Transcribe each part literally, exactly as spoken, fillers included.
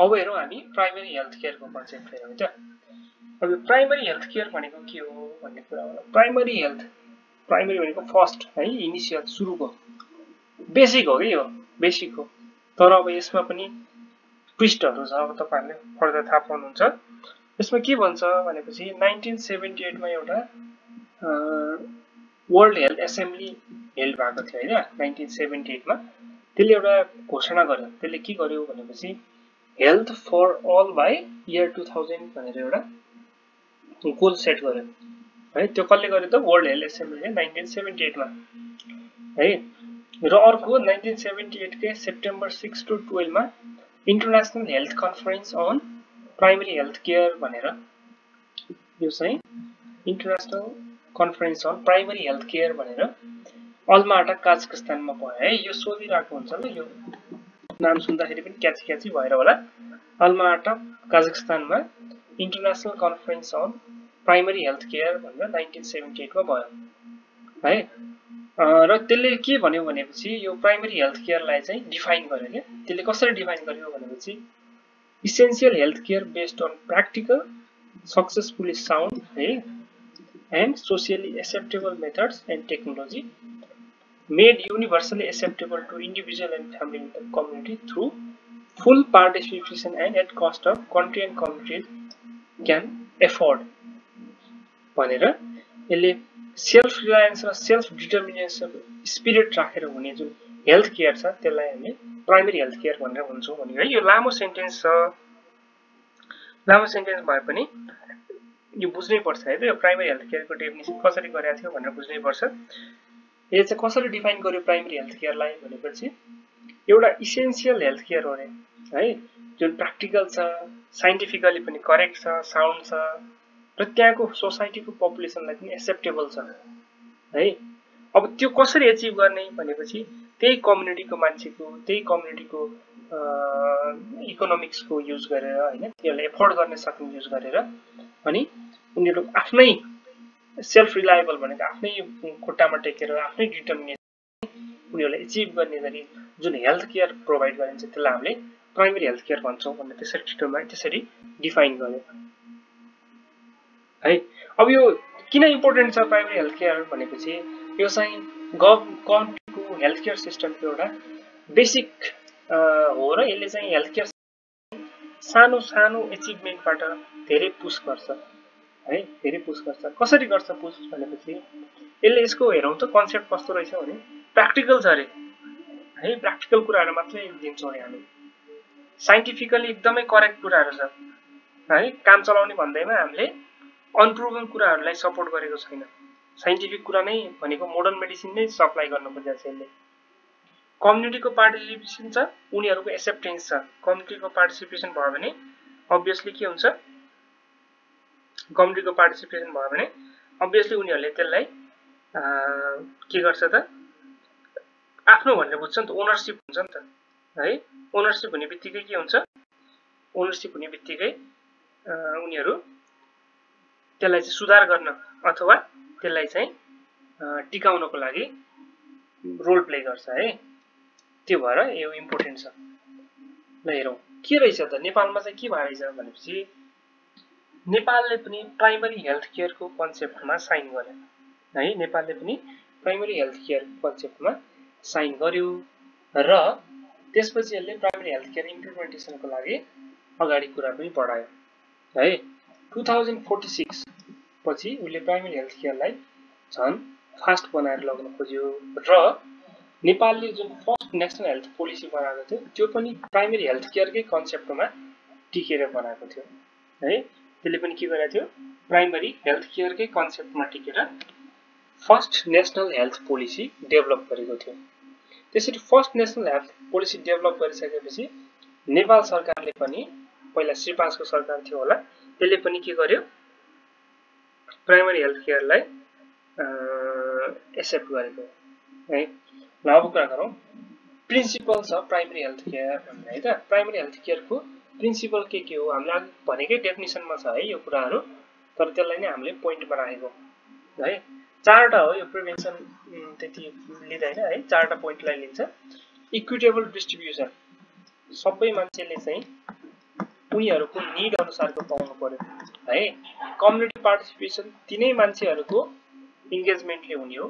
अब हेरौं हामी प्राइमरी हेल्थ केयर को कन्सेप्ट हेरौं हैन। अब प्राइमरी हेल्थ केयर भनेको के हो भन्ने कुरा होला। प्राइमरी हेल्थ प्राइमरी भनेको फर्स्ट है, इनिशियल सुरुको बेसिक हो के यो, बेसिक हो। तर अब यसमा पनि पृष्ठहरु छ, अब तपाईहरुले पढ्दा थाहा पाउनुहुन्छ। यसमा के भन्छ भनेपछि उन्नाइस सय अठहत्तर मा एउटा वर्ल्ड हेल्थ एसेम्ब्ली हेल्ड भएको थियो हैन, उन्नाइस सय अठहत्तर मा त्यसले एउटा घोषणा गर्यो। त्यसले के गर्यो भनेपछि health for all by year two thousand भनेर एउटा गोल सेट गर्यो है। त्यो कसले गर्यो त वर्ल्ड हेल्थ एसेम्ब्लीले उन्नाइस सय अठहत्तर मा है। र अर्को उन्नाइस सय अठहत्तर के सेप्टेम्बर सिक्स टु ट्वेल्भ मा international health conference on primary health care भनेर, यो चाहिँ international conference on primary health care भनेर अल्माटा काजकिस्तानमा भयो है। यो सोधिराको हुन्छ ल, यो नाम सुन्दाखेरि पनि क्याची क्याची भएर होला। अल्माटा काजकिस्तानमा international conference on primary health care भनेर उन्नाइस सय अठहत्तर मा भयो है। र त्यसले के भन्यो भनेपछि यो प्राइमरी हेल्थ केयरलाई चाहिँ डिफाइन गर्यो के। त्यसले कसरी डिफाइन गर्यो भनेपछि essential health care based on practical successfully sound है and socially acceptable methods and technology made universally acceptable to individual and family in the community through full participation and at cost of country and communities can afford भनेर यसले self reliance र self determination spirit राखेर हुने जुन health care छ त्यसलाई हामी primary health care भनेर भन्छौं भन्यो है। यो लामो सेन्टेन्स छ, लामो सेन्टेन्स भए पनि यो बुझ्नै पर्छ है। यो प्राइमरी हेल्थ केयरको डेफिनेसन कसरी गरेको थियो भनेर बुझ्नै पर्छ। यो चाहिँ कसरी डिफाइन गर्यो प्राइमरी हेल्थ केयरलाई भनेपछि एउटा इसेन्शियल हेल्थ केयर हो रे है, जुन प्र्याक्टिकल छ, साइन्टिफिकली पनि करेक्ट छ, साउन्ड छ र त्यहाँको सोसाइटीको पपुलेसनलाई पनि एक्सेप्टेबल छ है। अब त्यो कसरी अचिभ गर्ने भनेपछि त्यही कम्युनिटीको मान्छेको, त्यही कम्युनिटीको इकोनोमिक्सको युज गरेर हैन, त्यसलाई एफोर्ड गर्न सक्ने युज गरेर अनि उनीहरु आफ्नै सेल्फ रिलायबल भनेको आफ्नै खुट्टामा टेकेर आफ्नै डिटर्मिनेसन उनीहरुले अचिभ गर्ने गरी जुन हेल्थ केयर प्रोभाइड गरिन्छ त्यसलाई हामीले प्राइमरी हेल्थ केयर भन्छौं भन्ने त्यसरी छिटोमा त्यसरी डिफाइन गर्यो है। अब यो किन इम्पोर्टेन्ट छ प्राइमरी हेल्थ केयर भनेपछि यो चाहिँ गभ कन्ट्रीको हेल्थ केयर सिस्टमको एउटा बेसिक हो र यसले चाहिँ हेल्थ केयर सानो सानो अचिभमेन्टबाट धेरै पुश गर्छ है, धेरै पुश गर्छ। कसरी गर्छ पुश भनेपछि यसले यसको हेरौं त कन्सेप्ट कस्तो रहेछ भने प्र्याक्टिकल छ रे है, प्र्याक्टिकल कुराहरु मात्रै दिन्छौं रे हामी। साइन्टिफिकली एकदमै करेक्ट कुराहरु छ है, काम चलाउने भन्दैमा हामीले अनप्रुभन कुराहरुलाई सपोर्ट गरेको छैन। साइन्टिफिक कुरा नै भनेको मोडर्न मेडिसिन नै सप्लाई गर्न खोजेको छ यसले। कम्युनिटीको पार्टिसिपेसन छ, उनीहरुको एक्सेप्टेन्स छ। कम्युनिटीको पार्टिसिपेसन भयो भने अब्भियसली के हुन्छ, कम्युनिटीको पार्टिसिपेसन भयो भने अब्भियसली उनीहरुले त्यसलाई के गर्छ त आफ्नो भन्ने बुझ्छ नि त, ओनरशिप हुन्छ नि त है। ओनरशिप हुने बित्तिकै के हुन्छ, ओनरशिप हुने बित्तिकै उनीहरु त्यसलाई चाहिँ सुधार गर्न अथवा त्यसलाई चाहिँ टिकाउनको लागि रोल प्ले गर्छ है। त्यो भएर यो इम्पोर्टेन्ट छ। ल हेरौं के रहेछ त नेपालमा चाहिँ के भएर छ भनेपछि नेपालले पनि प्राइमरी हेल्थ केयरको कन्सेप्टमा साइन गर्यो है। नेपालले पनि प्राइमरी हेल्थ केयर कन्सेप्टमा साइन गर्यो र त्यसपछि यसले प्राइमरी हेल्थ केयर इम्प्लिमेन्टेसनको लागि अगाडि कुरा पनि बढायो है। टू थाउजेन्ड फोर्टी सिक्स पछि उले प्राइमरी हेल्थ केयरलाई झन् फास्ट बनाएर लग्न खोज्यो र नेपालले जुन फर्स्ट नेशनल हेल्थ पोलिसी बनाएको थियो त्यो पनि प्राइमरी हेल्थ केयरकै कन्सेप्टमा टिकेर बनाएको थियो है। त्यसले पनि के गरेको थियो, प्राइमरी हेल्थ केयरकै कन्सेप्टमा टिकेर first national health policy develop गरेको थियो। त्यसरी first national health policy develop गरिसकेपछि नेपाल सरकारले पनि, पहिला श्री पाँचको सरकार थियो होला, त्यसले पनि के गर्यो प्राइमरी हेल्थ केयरलाई एक्सेप्ट गरेको है। ल अब कुरा गरौँ principles of primary health care भन्ने है त। प्राइमरी हेल्थ केयरको प्रिन्सिपल के के हो, हामीले अघि भनेकै डेफिनेसनमा छ है यो कुराहरु, तर त्यसलाई नै हामीले पोइन्टमा राखेको है। चारटा हो यो, प्रिभेन्सन त्यति लिँदैन है, चारटा पोइन्टलाई लिन्छ। इक्विटेबल डिस्ट्रिब्युसन, सबै मान्छेले चाहिँ उनीहरुको नीड अनुसारको पाउनु पर्यो है कम्युनिटी पार्टिसिपेसन तिनै मान्छेहरुको एंगेजमेन्टले हुने हो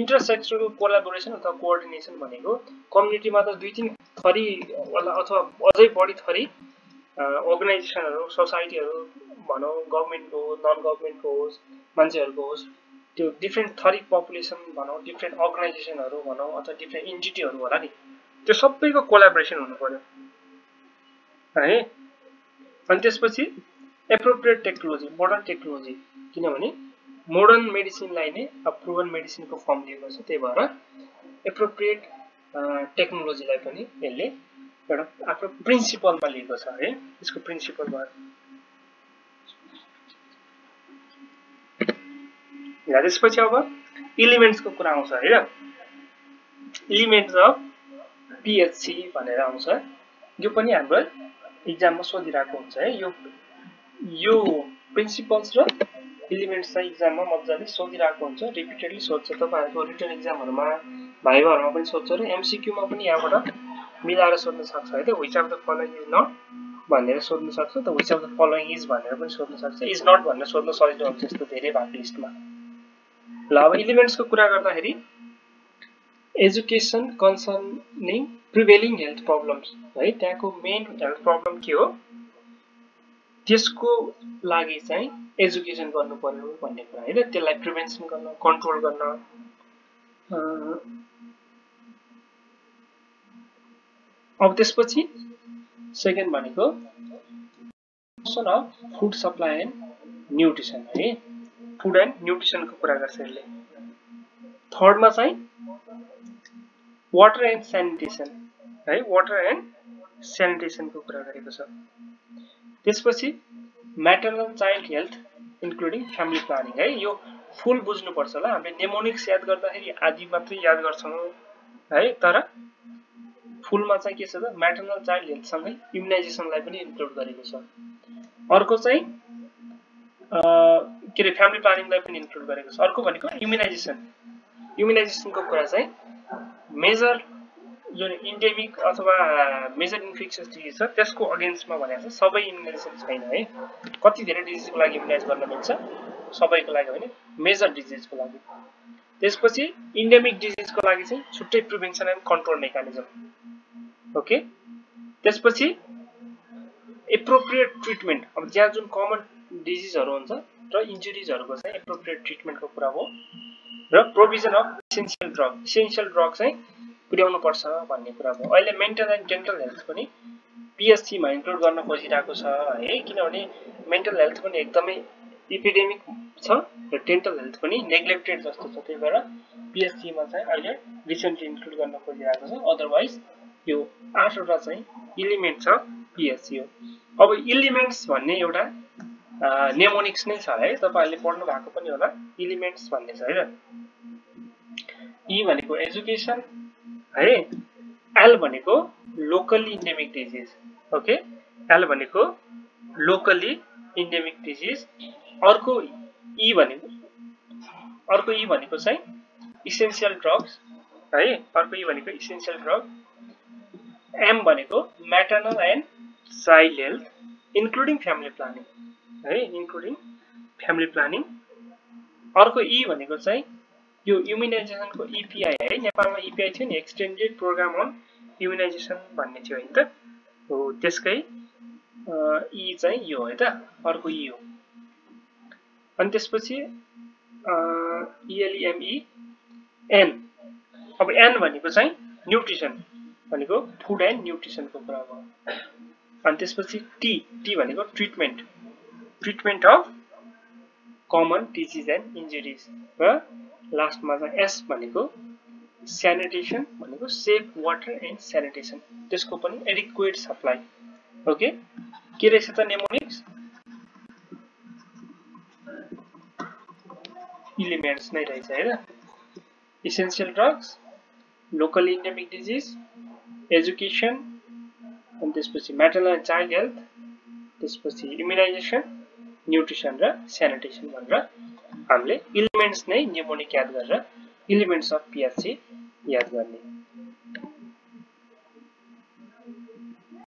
इन्टरसेक्टरल कोलाबोरेसन अथवा कोअर्डिनेसन भनेको कम्युनिटीमा त दुई तीन थरी अथवा अझै बढी थरी अर्गनाइजेसनहरु सोसाइटीहरु भनौं गभर्नमेन्टको नन गभर्नमेन्टको होस् मान्छेहरुको होस् त्यो डिफरेन्ट थरी पपुलेसन भनौं डिफरेन्ट अर्गनाइजेसनहरु भनौं अथवा डिफरेन्ट एन्टिटीहरु होला नि त्यो सबैको कोलाबोरेसन हुनु पर्यो है अनि त्यसपछि एप्रोप्रिएट टेक्नोलोजी मोडर्न टेक्नोलोजी किनभने मोडर्न मेडिसिनलाई नै अब प्रुभन मेडिसिनको फर्म दिएको छ त्यही भएर एप्रोप्रिएट टेक्नोलोजीलाई पनि यसले एउटा आफ्नो प्रिन्सिपलमा लिएको छ है यसको प्रिन्सिपल भयो या त्यसपछि अब एलिमेन्ट्सको कुरा आउँछ हैन एलिमेन्ट्स अफ पीएचसी भनेर आउँछ यो पनि हाम्रो एग्जाममा सोधिराको हुन्छ है यो यो प्रिन्सिपल्स र एलिमेन्ट्स चाहिँ एग्जाममा मज्जाले सोधिराको हुन्छ रिपिटेडली सोध्छ तपाईहरुको रिटन एग्जामहरुमा भाइभाहरुमा पनि सोध्छ र एमसीक्यू मा पनि यहाँबाट मिलाएर सोध्न सक्छ है त which of the following is not भनेर सोध्न सक्छ त which of the following is भनेर पनि सोध्न सक्छ इज नट भनेर सोध्न सजिलो हुन्छ जस्तो धेरै भाग लिस्टमा ल अब एलिमेन्ट्स को कुरा गर्दाखेरि education concerning prevailing health problems है त्यहाँको मेन हेल्थ प्रब्लम के हो त्यसको लागि चाहिँ एजुकेसन गर्नु पर्यो भन्ने कुरा हैन त्यसलाई प्रिभेन्सन गर्न कन्ट्रोल गर्न अब त्यसपछि सेकेन्ड भनेको promotion of food supply and nutrition है फुड एन्ड न्यूट्रिसन को कुरा गर्छ यसले थर्ड मा चाहिँ वाटर एन्ड सैनिटेशन है वाटर एन्ड सैनिटेशन को कुरा गरेको छ त्यसपछि maternal child health including family planning है यो फुल बुझ्नु पर्छ होला हामीले नेमोनिक्स याद गर्दाखेरि आदि मात्र याद गर्छौं है तर फुल मा चाहिँ के छ त म्याटरनल चाइल्ड हेल्थ सँगै इम्युनाइजेसनलाई पनि इन्क्लुड गरेको छ अर्को चाहिँ अ के रे फ्यामिली प्लानिङलाई पनि इन्क्लुड गरेको छ अर्को भनेको इम्युनाइजेसन इम्युनाइजेसनको कुरा चाहिँ मेजर जो एन्डेमिक अथवा मेजर इन्फेक्सियस डिजीज छ त्यसको अगेन्स्टमा भनेको छ सबै इम्युनाइजेसन छैन है कति धेरै डिजीजको लागि इम्युनाइज गर्न मिल्छ सबैको लागि होइन मेजर डिजीजको लागि त्यसपछि एन्डेमिक डिजीजको लागि चाहिँ छुट्टै prevention and control mechanism okay त्यसपछि एप्रोप्रिएट ट्रिटमेन्ट अब ज्या जुन कमन डिजीजहरु हुन्छ र इन्जुरीजहरुको चाहिँ एप्रोप्रिएट ट्रिटमेन्टको कुरा हो र provision of essential drug essential drug चाहिँ पुर्याउनु पर्छ भन्ने कुरा हो अहिले मेन्टल एन्ड डेन्टल हेल्थ पनि पीएससी मा इन्क्लुड गर्न खोजिराको छ है किनभने मेन्टल हेल्थ पनि एकदमै एपिडेमिक छ र डेन्टल हेल्थ पनि नेग्लेक्टेड जस्तो छ त्यही भएर पीएससी मा चाहिँ अहिले रिसेन्टली इन्क्लुड गर्न खोजिराको छ अदरवाइज यो आठवटा चाहिँ एलिमेन्ट छ पीएससी हो अब एलिमेन्ट्स भन्ने एउटा नेमोनिक्स नै छ है तपाईहरुले पढ्नु भएको पनि होला एलिमेन्ट्स भन्ने छ हैन ई भनेको एजुकेसन है एल भनेको locally endemic disease okay L भनेको लोकली एन्डेमिक डिजीज अर्को ई भनेको अर्को ई भनेको चाहिँ एसेंशियल ड्रग्स है अर्को ई भनेको एसेंशियल ड्रग एम भनेको maternal and child health including family planning है इन्क्लुडिङ फ्यामिली प्लानिङ अर्को ई भनेको चाहिँ यो इम्युनाइजेसन को ईपीआई है नेपालमा ईपीआई थियो नि एक्सटेन्डेड प्रोग्राम अन इम्युनाइजेसन भन्ने थियो हैन त हो त्यसकै ई चाहिँ यो हो त अर्को ई हो अनि त्यसपछि ईएलएमई एन अब एन भनेको चाहिँ न्यूट्रिसन भनेको फुड एन्ड न्यूट्रिसन को कुरा हो अनि त्यसपछि टी टी भनेको treatment treatment of common disease and injuries र लास्टमा चाहिँ एस भनेको सैनिटेशन भनेको सेफ वाटर एन्ड सैनिटेशन त्यसको पनि एडिक्वेट सप्लाई ओके के रहेछ त नेमोनिक्स एलिमेन्ट्स नै रहेछ हैन essential drugs local endemic disease education अनि त्यसपछि म्याटरनल एन्ड चाइल्ड हेल्थ त्यसपछि इम्युनाइजेसन न्यूट्रिसन र सैनिटेशन भनेर हामीले एलिमेन्ट्स नै नेमोनिक याद गरेर एलिमेन्ट्स अफ पीएचसी याद गर्ने